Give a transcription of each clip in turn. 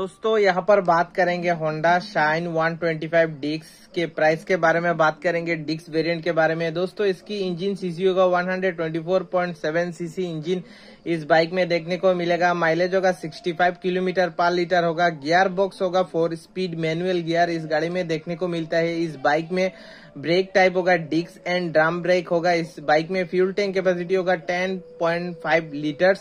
दोस्तों यहाँ पर बात करेंगे होंडा शाइन 125 डिस्क के प्राइस के बारे में, बात करेंगे डिस्क वेरिएंट के बारे में। दोस्तों इसकी इंजन सीसी होगा 124.7 सीसी इंजन इस बाइक में देखने को मिलेगा। माइलेज होगा 65 किलोमीटर पर लीटर होगा। गियर बॉक्स होगा 4 स्पीड मैनुअल गियर इस गाड़ी में देखने को मिलता है। इस बाइक में ब्रेक टाइप होगा, डिस्क एंड ड्रम ब्रेक होगा। इस बाइक में फ्यूल टैंक कैपेसिटी होगा 10.5 लीटर्स।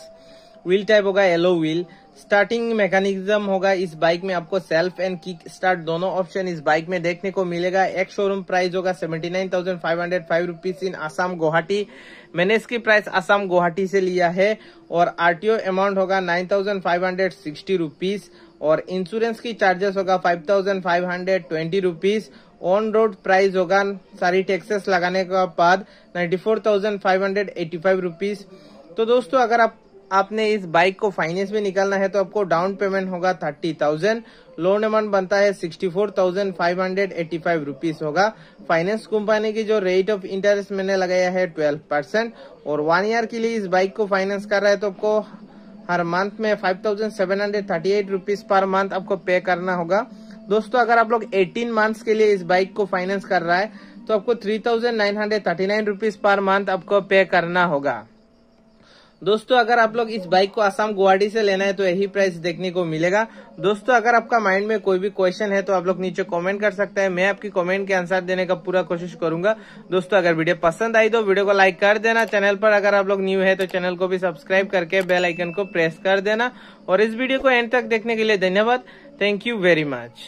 व्हील टाइप होगा येलो व्हील। स्टार्टिंग मैकेनिज्म होगा इस बाइक में, आपको सेल्फ एंड किक स्टार्ट दोनों ऑप्शन इस बाइक में देखने को मिलेगा। एक शोरूम प्राइस होगा 79,505 रुपीज इन असम गुवाहाटी। मैंने इसकी प्राइस असम गुवाहाटी से लिया है। और आरटीओ अमाउंट होगा 9,560 रुपीज और इंश्योरेंस की चार्जेस होगा 5,520 रुपीज। ऑन रोड प्राइस होगा सारी टैक्सेस लगाने के बाद 94,585 रुपीज। तो दोस्तों अगर आपने इस बाइक को फाइनेंस में निकालना है तो आपको डाउन पेमेंट होगा 30,000, लोन अमाउंट बनता है 64,585 रुपीज होगा। फाइनेंस कंपनी की जो रेट ऑफ इंटरेस्ट मैंने लगाया है 12% और 1 ईयर के लिए इस बाइक को फाइनेंस कर रहा है तो आपको हर मंथ में 5,738 रुपीज पर मंथ आपको पे करना होगा। दोस्तों अगर आप लोग 18 मंथ्स के लिए इस बाइक को फाइनेंस कर रहा है तो आपको 3,939 रुपीज पर मंथ आपको पे करना होगा। दोस्तों अगर आप लोग इस बाइक को असम गुवाहाटी से लेना है तो यही प्राइस देखने को मिलेगा। दोस्तों अगर आपका माइंड में कोई भी क्वेश्चन है तो आप लोग नीचे कमेंट कर सकते हैं, मैं आपकी कमेंट के आंसर देने का पूरा कोशिश करूंगा। दोस्तों अगर वीडियो पसंद आई तो वीडियो को लाइक कर देना। चैनल पर अगर आप लोग न्यू है तो चैनल को भी सब्सक्राइब करके बेल आइकन को प्रेस कर देना। और इस वीडियो को एंड तक देखने के लिए धन्यवाद। Thank you very much.